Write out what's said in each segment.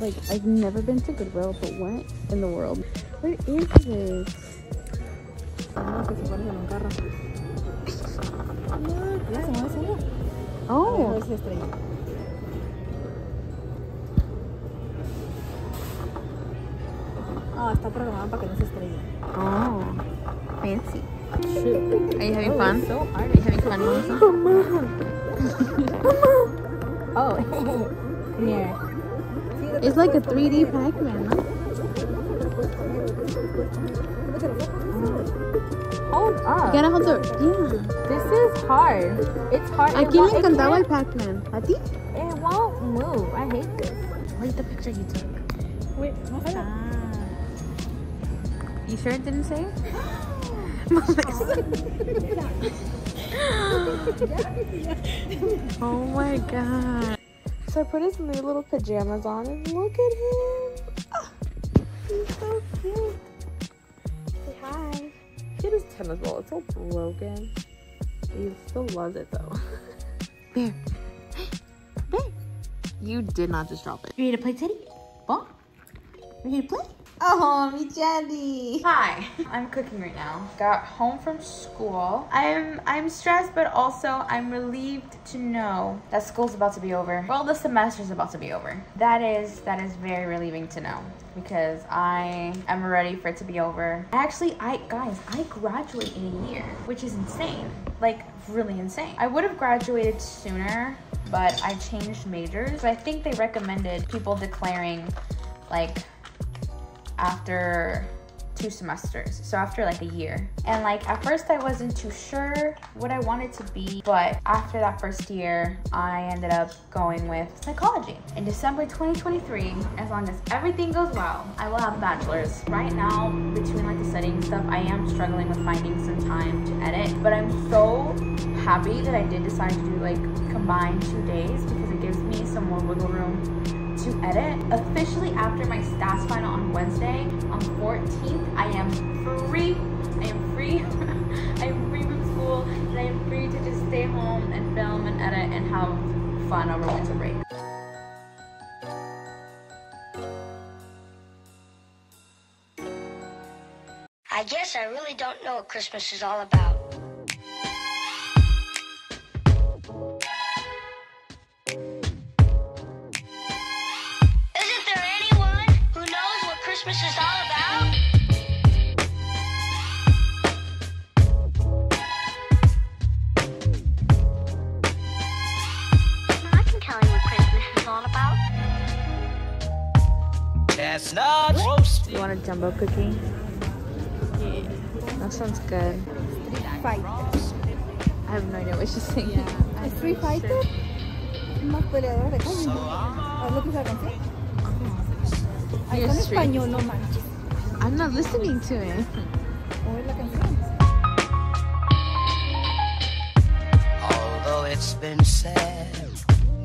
Like, I've never been to Goodwill, but what in the world? Where is this? Oh! Oh, está programado para que no se estrelle. Oh, fancy. Are you having fun? So hard. Are you having fun, Melissa? Oh, yeah. It's like a 3D Pac-Man, no? Hold up. You gotta hold the... Yeah. This is hard. It's hard. I can't even tell what Pac-Man. It won't move. I hate this. Look at the picture you took. Wait, what's that? You sure it didn't say? Oh my god. So I put his new little pajamas on and look at him. Oh, he's so cute. Say hi. Get his tennis ball. It's so broken. He still loves it though. There. There. You did not just drop it. You ready to play teddy? Ball? Ready to play? Oh, me jelly. Hi, I'm cooking right now. Got home from school. I'm stressed, but also I'm relieved to know that school's about to be over. Well, the semester's about to be over. That is very relieving to know because I am ready for it to be over. Actually, I graduate in a year, which is insane. Like, really insane. I would have graduated sooner, but I changed majors. I think they recommended people declaring, like, after 2 semesters, so after like a year. And like at first I wasn't too sure what I wanted to be, but after that first year I ended up going with psychology. In December 2023, as long as everything goes well, I will have a bachelor's. Right now, between like the studying stuff, I am struggling with finding some time to edit, but I'm so happy that I did decide to do like combine 2 days because it gives me some more wiggle room to edit. Officially after my stats final on Wednesday, on 14th, I am free, I'm free from school, and I am free to just stay home and film and edit and have fun over winter break. I guess I really don't know what Christmas is all about. Christmas is all about. I can tell you what Christmas is all about. That's not roasted. You want a jumbo cookie? Yeah. That sounds good. Street fighter. I have no idea what she's singing. Yeah, a street fighter? Sure. I'm not listening to it. Although it's been said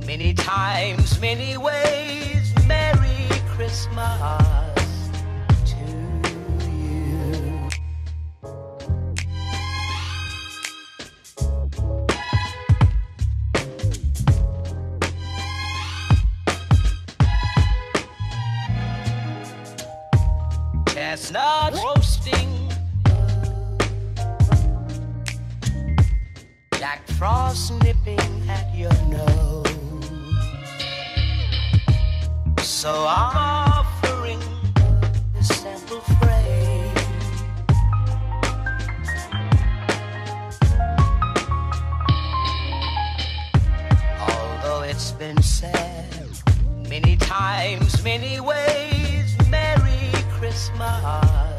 many times, many ways, Merry Christmas to you. That's not roasting. Jack Frost nipping at your nose. So I'm offering this simple phrase. Although it's been said many times, many ways. Christmas.